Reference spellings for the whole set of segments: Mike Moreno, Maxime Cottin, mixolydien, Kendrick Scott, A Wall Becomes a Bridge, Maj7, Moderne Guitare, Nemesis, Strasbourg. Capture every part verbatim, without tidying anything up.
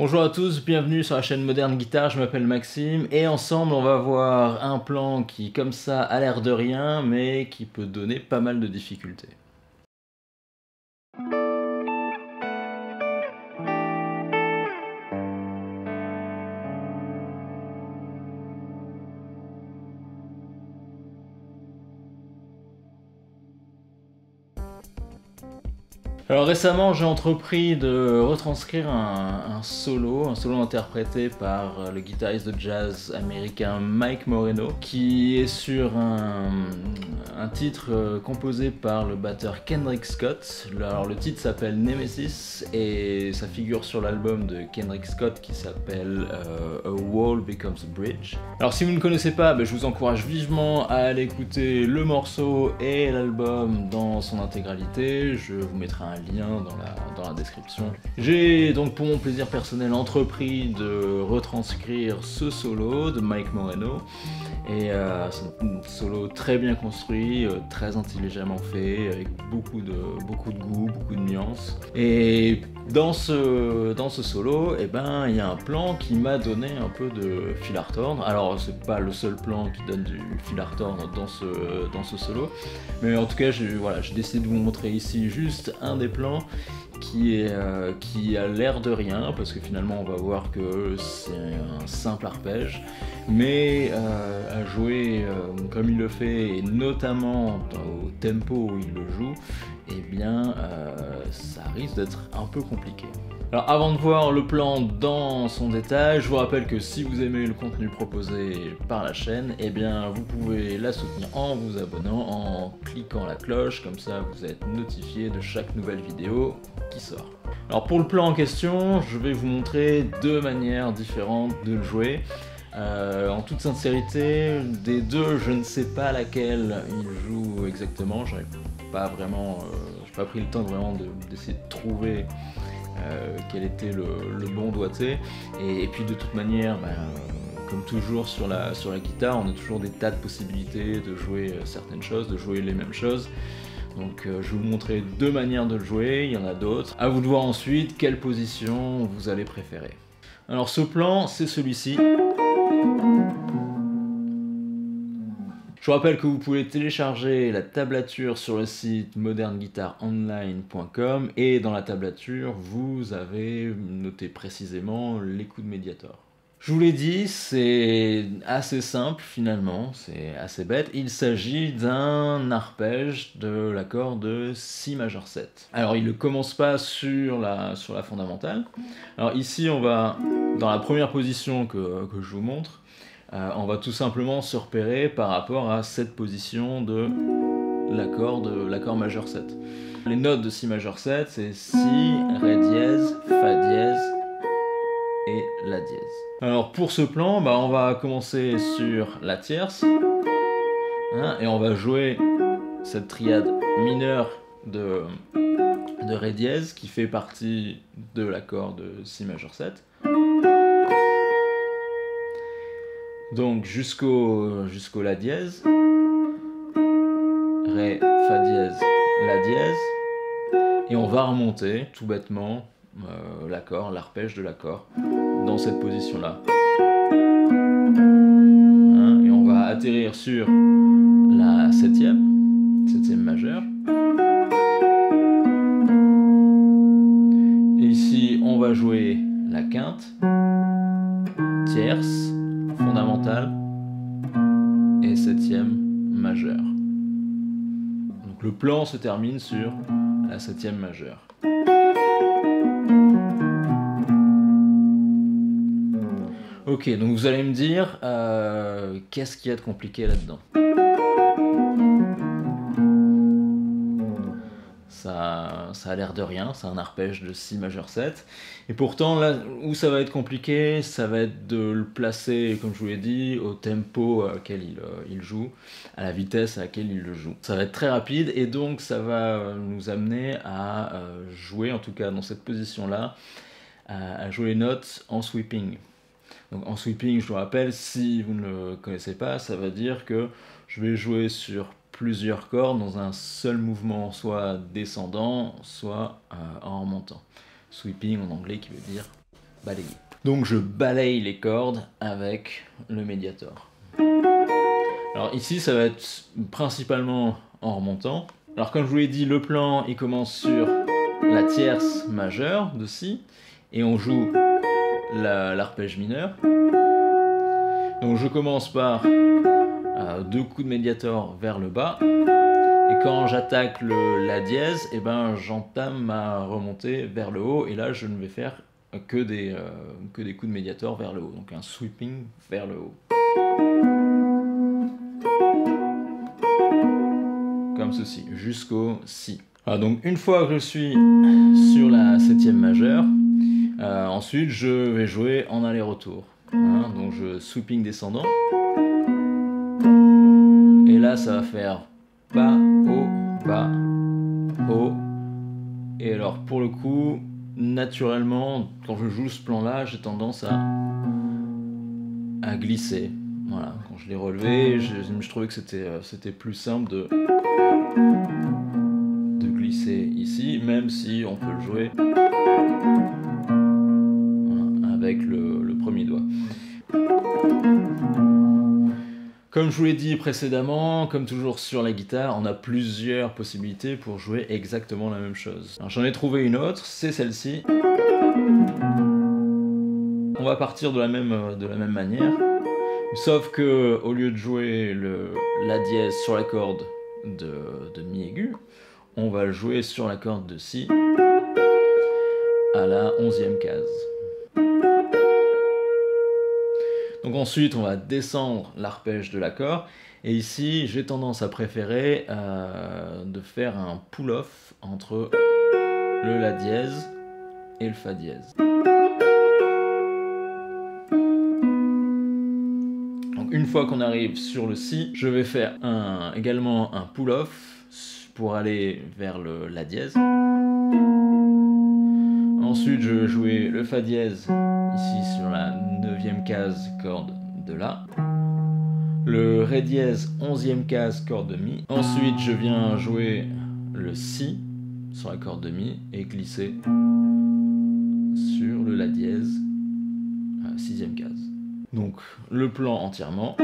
Bonjour à tous, bienvenue sur la chaîne Moderne Guitare, je m'appelle Maxime et ensemble on va voir un plan qui comme ça a l'air de rien mais qui peut donner pas mal de difficultés. Alors récemment j'ai entrepris de retranscrire un, un solo, un solo interprété par le guitariste de jazz américain Mike Moreno, qui est sur un, un titre composé par le batteur Kendrick Scott. Alors le titre s'appelle Nemesis et ça figure sur l'album de Kendrick Scott qui s'appelle euh, A Wall Becomes a Bridge. Alors si vous ne connaissez pas, bah, je vous encourage vivement à aller écouter le morceau et l'album dans son intégralité, je vous mettrai un lien dans la, dans la description. J'ai donc pour mon plaisir personnel entrepris de retranscrire ce solo de Mike Moreno et euh, c'est un solo très bien construit, euh, très intelligemment fait, avec beaucoup de, beaucoup de goût, beaucoup de nuances. Et dans ce, dans ce solo, et eh ben il y a un plan qui m'a donné un peu de fil à retordre. Alors c'est pas le seul plan qui donne du fil à retordre dans ce, dans ce solo, mais en tout cas j'ai voilà, j'ai décidé de vous montrer ici juste un des plans qui, est, euh, qui a l'air de rien, parce que finalement on va voir que c'est un simple arpège, mais euh, à jouer euh, comme il le fait, et notamment au tempo où il le joue, et eh bien euh, ça risque d'être un peu compliqué. Alors avant de voir le plan dans son détail, je vous rappelle que si vous aimez le contenu proposé par la chaîne, eh bien vous pouvez la soutenir en vous abonnant, en cliquant la cloche, comme ça vous êtes notifié de chaque nouvelle vidéo qui sort. Alors pour le plan en question, je vais vous montrer deux manières différentes de le jouer. Euh, en toute sincérité, des deux, je ne sais pas laquelle il joue exactement, je n'ai pas vraiment, euh, j'ai pas pris le temps vraiment d'essayer de, de trouver Euh, quel était le, le bon doigté, et, et puis de toute manière, ben, euh, comme toujours sur la, sur la guitare, on a toujours des tas de possibilités de jouer certaines choses, de jouer les mêmes choses, donc euh, je vais vous montrer deux manières de le jouer, il y en a d'autres, à vous de voir ensuite quelle position vous allez préférer. Alors ce plan, c'est celui-ci. Je vous rappelle que vous pouvez télécharger la tablature sur le site moderne guitare online point com et dans la tablature, vous avez noté précisément les coups de médiator. Je vous l'ai dit, c'est assez simple finalement, c'est assez bête. Il s'agit d'un arpège de l'accord de si majeur sept. Alors il ne commence pas sur la, sur la fondamentale. Alors ici, on va, dans la première position que, que je vous montre, Euh, on va tout simplement se repérer par rapport à cette position de l'accord de l'accord majeur sept. Les notes de si majeur sept, c'est si, ré dièse, fa dièse et la dièse. Alors pour ce plan, bah, on va commencer sur la tierce, hein, et on va jouer cette triade mineure de, de ré dièse qui fait partie de l'accord de si majeur sept. Donc jusqu'au jusqu'au la dièse, ré, fa dièse, la dièse, et on va remonter tout bêtement euh, l'accord, l'arpège de l'accord dans cette position là, hein, et on va atterrir sur la septième, septième majeure, et ici on va jouer la quinte, tierce, fondamentale et septième majeure. Donc le plan se termine sur la septième majeure. Ok, donc vous allez me dire euh, qu'est-ce qu'il y a de compliqué là-dedans? Ça, ça a l'air de rien, c'est un arpège de si majeur sept. Et pourtant, là où ça va être compliqué, ça va être de le placer, comme je vous l'ai dit, au tempo à laquelle il, il joue, à la vitesse à laquelle il le joue. Ça va être très rapide et donc ça va nous amener à jouer, en tout cas dans cette position-là, à jouer les notes en sweeping. Donc en sweeping, je vous rappelle, si vous ne le connaissez pas, ça veut dire que je vais jouer sur plusieurs cordes dans un seul mouvement, soit descendant, soit euh, en remontant. Sweeping en anglais qui veut dire balayer. Donc je balaye les cordes avec le médiator. Alors ici ça va être principalement en remontant. Alors comme je vous l'ai dit, le plan il commence sur la tierce majeure de si et on joue l'arpège mineur. Donc je commence par euh, deux coups de médiator vers le bas et quand j'attaque la dièse, et ben j'entame ma remontée vers le haut et là je ne vais faire que des, euh, que des coups de médiator vers le haut, donc un sweeping vers le haut. Comme ceci, jusqu'au si. Alors donc une fois que je suis sur la septième majeure, euh, ensuite je vais jouer en aller-retour. Hein, donc je sweeping descendant et là ça va faire bas, haut, bas, haut et alors pour le coup naturellement quand je joue ce plan là j'ai tendance à, à glisser, voilà, quand je l'ai relevé je, je trouvais que c'était c'était plus simple de, de glisser ici même si on peut le jouer avec le, le premier doigt. Comme je vous l'ai dit précédemment, comme toujours sur la guitare, on a plusieurs possibilités pour jouer exactement la même chose. J'en ai trouvé une autre, c'est celle-ci. On va partir de la même, de la même manière, sauf que au lieu de jouer le, la dièse sur la corde de, de mi aigu, on va le jouer sur la corde de si à la onzième case. Donc ensuite on va descendre l'arpège de l'accord et ici j'ai tendance à préférer euh, de faire un pull-off entre le la dièse et le fa dièse. Donc une fois qu'on arrive sur le si, je vais faire un, également un pull-off pour aller vers le la dièse. Ensuite je vais jouer le fa dièse ici sur la neuvième case corde de la, le ré dièse onzième case corde de mi, ensuite je viens jouer le si sur la corde de mi et glisser sur le la dièse sixième case. Donc le plan entièrement.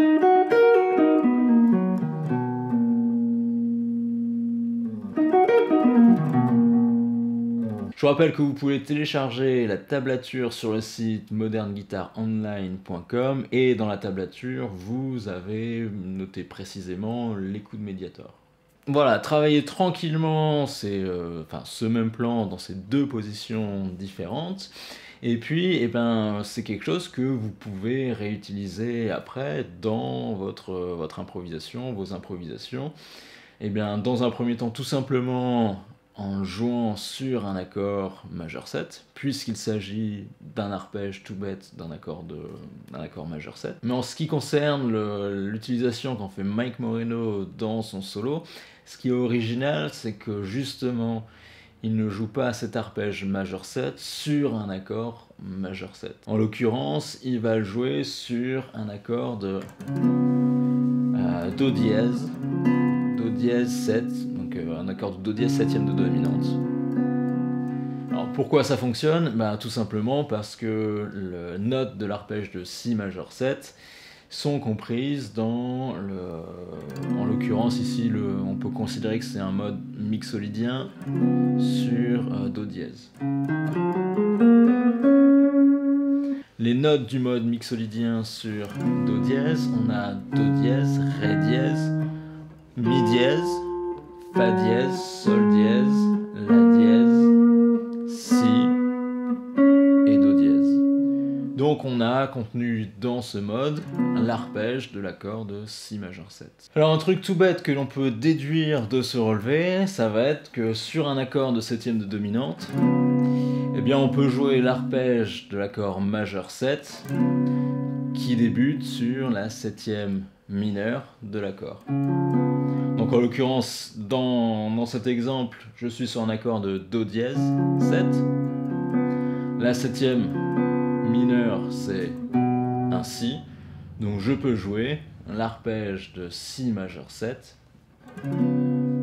Je vous rappelle que vous pouvez télécharger la tablature sur le site moderne guitare online point com et dans la tablature, vous avez noté précisément les coups de médiator. Voilà, travailler tranquillement c'est euh, enfin, ce même plan dans ces deux positions différentes. Et puis, eh ben, c'est quelque chose que vous pouvez réutiliser après dans votre, votre improvisation, vos improvisations. Eh bien, dans un premier temps, tout simplement en jouant sur un accord majeur sept, puisqu'il s'agit d'un arpège tout bête d'un accord, accord majeur sept. Mais en ce qui concerne l'utilisation qu'en fait Mike Moreno dans son solo, ce qui est original, c'est que justement, il ne joue pas cet arpège majeur sept sur un accord majeur sept. En l'occurrence, il va le jouer sur un accord de euh, Do dièse, Do dièse sept, un accord de Do dièse septième de Do dominante. Alors pourquoi ça fonctionne? Bah, tout simplement parce que les notes de l'arpège de si majeur sept sont comprises dans le... En l'occurrence ici, le... on peut considérer que c'est un mode mixolydien sur euh, Do dièse. Les notes du mode mixolydien sur Do dièse, on a Do dièse, Ré dièse, Mi dièse, Fa dièse, Sol dièse, La dièse, Si et Do dièse. Donc on a contenu dans ce mode l'arpège de l'accord de Si majeur sept. Alors un truc tout bête que l'on peut déduire de ce relevé, ça va être que sur un accord de septième de dominante, eh bien on peut jouer l'arpège de l'accord majeur sept qui débute sur la septième mineure de l'accord. Donc en l'occurrence, dans, dans cet exemple, je suis sur un accord de Do dièse sept. La septième mineure, c'est un Si. Donc je peux jouer l'arpège de Si majeur sept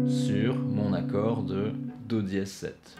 sur mon accord de Do dièse sept.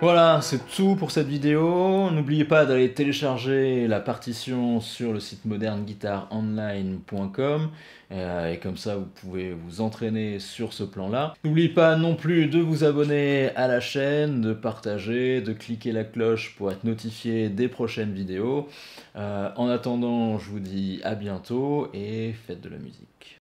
Voilà, c'est tout pour cette vidéo. N'oubliez pas d'aller télécharger la partition sur le site moderne guitare online point com euh, et comme ça vous pouvez vous entraîner sur ce plan-là. N'oubliez pas non plus de vous abonner à la chaîne, de partager, de cliquer la cloche pour être notifié des prochaines vidéos. Euh, en attendant, je vous dis à bientôt et faites de la musique.